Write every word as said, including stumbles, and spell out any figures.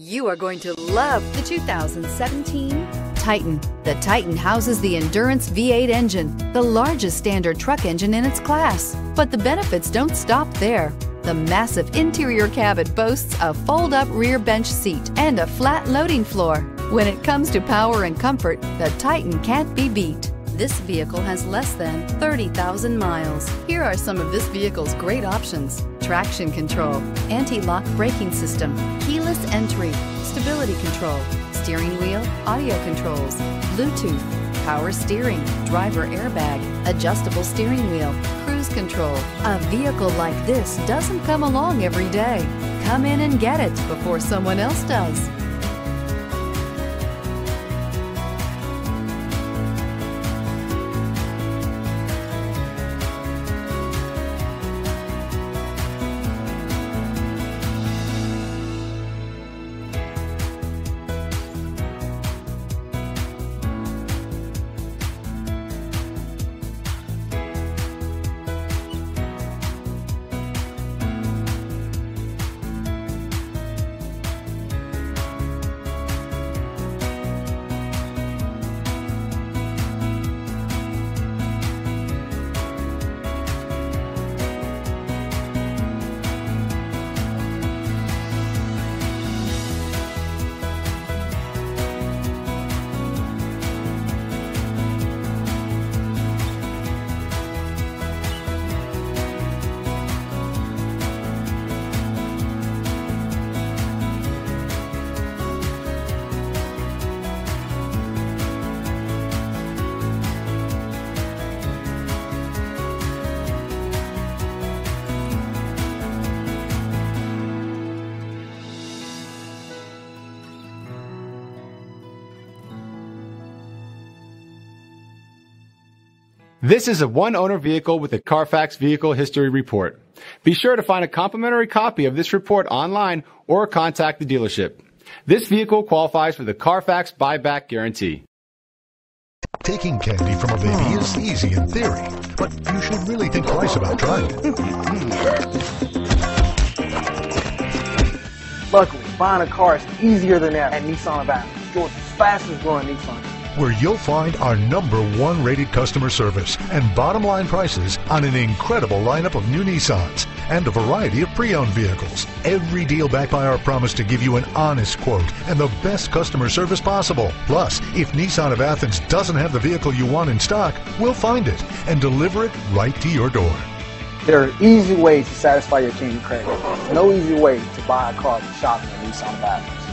You are going to love the two thousand seventeen Titan. The Titan houses the Endurance V eight engine, the largest standard truck engine in its class. But the benefits don't stop there. The massive interior cabin boasts a fold-up rear bench seat and a flat loading floor. When it comes to power and comfort, the Titan can't be beat. This vehicle has less than thirty thousand miles. Here are some of this vehicle's great options: traction control, anti-lock braking system, keyless entry, stability control, steering wheel audio controls, Bluetooth, power steering, driver airbag, adjustable steering wheel, cruise control. A vehicle like this doesn't come along every day. Come in and get it before someone else does. This is a one-owner vehicle with a Carfax Vehicle History Report. Be sure to find a complimentary copy of this report online or contact the dealership. This vehicle qualifies for the Carfax Buyback Guarantee. Taking candy from a baby is easy in theory, but you should really think twice about trying it. Luckily, buying a car is easier than ever at Nissan of Athens, Georgia's fastest growing Nissan, where you'll find our number one rated customer service and bottom line prices on an incredible lineup of new Nissans and a variety of pre-owned vehicles. Every deal backed by our promise to give you an honest quote and the best customer service possible. Plus, if Nissan of Athens doesn't have the vehicle you want in stock, we'll find it and deliver it right to your door. There are easy ways to satisfy your king credit. No easy way to buy a car from shopping at Nissan of Athens.